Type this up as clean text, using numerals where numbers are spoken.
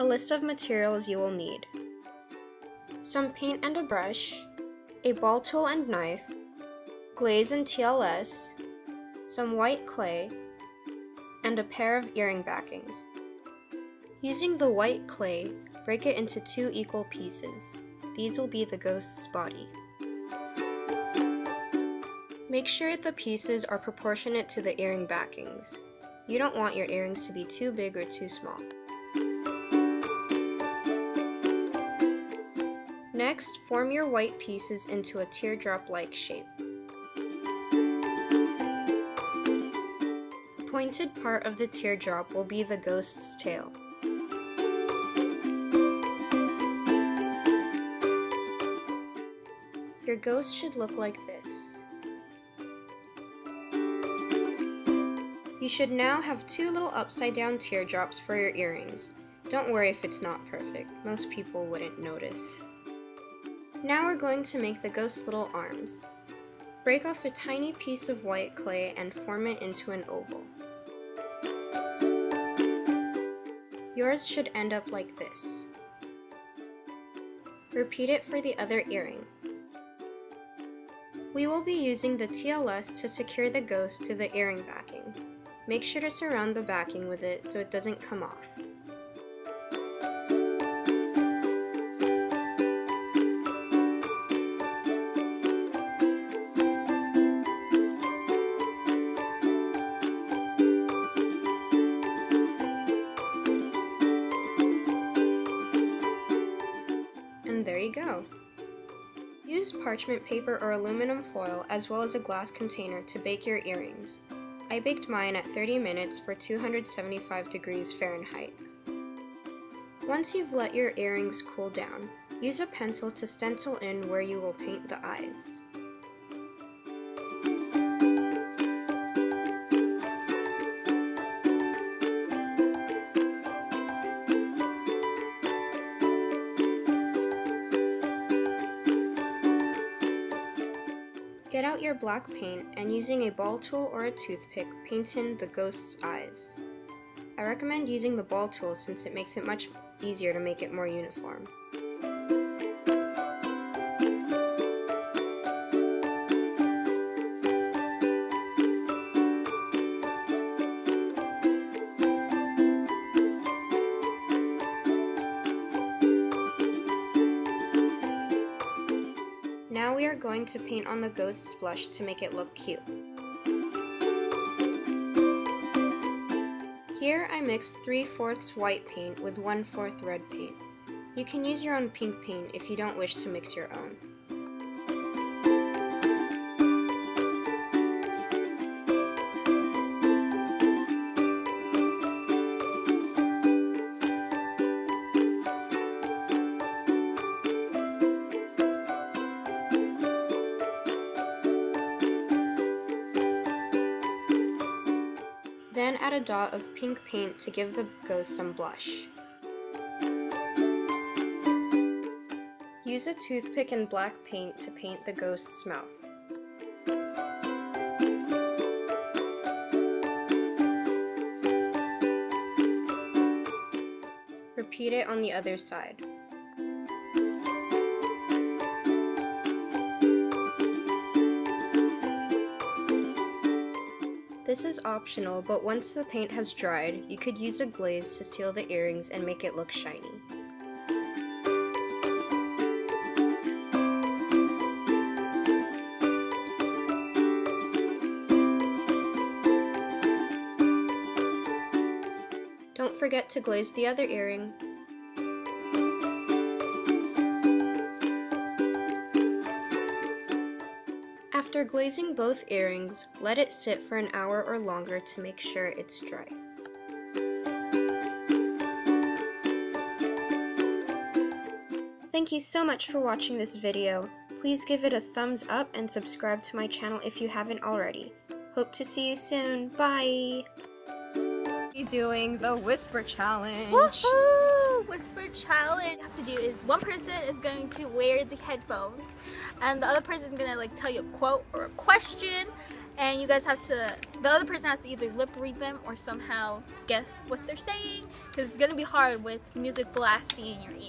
a list of materials you will need: some paint and a brush, a ball tool and knife, glaze and TLS, some white clay, and a pair of earring backings. Using the white clay, break it into 2 equal pieces. These will be the ghost's body. Make sure the pieces are proportionate to the earring backings. You don't want your earrings to be too big or too small. Next, form your white pieces into a teardrop-like shape. The pointed part of the teardrop will be the ghost's tail. Your ghost should look like this. You should now have 2 little upside-down teardrops for your earrings. Don't worry if it's not perfect. Most people wouldn't notice. Now we're going to make the ghost's little arms. Break off a tiny piece of white clay and form it into an oval. Yours should end up like this. Repeat it for the other earring. We will be using the TLS to secure the ghost to the earring backing. Make sure to surround the backing with it so it doesn't come off. And there you go! Use parchment paper or aluminum foil as well as a glass container to bake your earrings. I baked mine at 30 minutes for 275 degrees Fahrenheit. Once you've let your earrings cool down, use a pencil to stencil in where you will paint the eyes. Get out your black paint and using a ball tool or a toothpick, paint in the ghost's eyes. I recommend using the ball tool since it makes it much easier to make it more uniform. Now we are going to paint on the ghost's blush to make it look cute. Here I mixed 3/4 white paint with 1/4 red paint. You can use your own pink paint if you don't wish to mix your own. Then add a dot of pink paint to give the ghost some blush. Use a toothpick and black paint to paint the ghost's mouth. Repeat it on the other side. This is optional, but once the paint has dried, you could use a glaze to seal the earrings and make it look shiny. Don't forget to glaze the other earring. After glazing both earrings, let it sit for an hour or longer to make sure it's dry. Thank you so much for watching this video. Please give it a thumbs up and subscribe to my channel if you haven't already. Hope to see you soon. Bye! We're doing the Whisper Challenge! Woohoo! Whisper challenge. What you have to do is one person is going to wear the headphones and the other person is going to like tell you a quote or a question, and you guys have to, the other person has to either lip read them or somehow guess what they're saying, because it's gonna be hard with music blasting in your ear.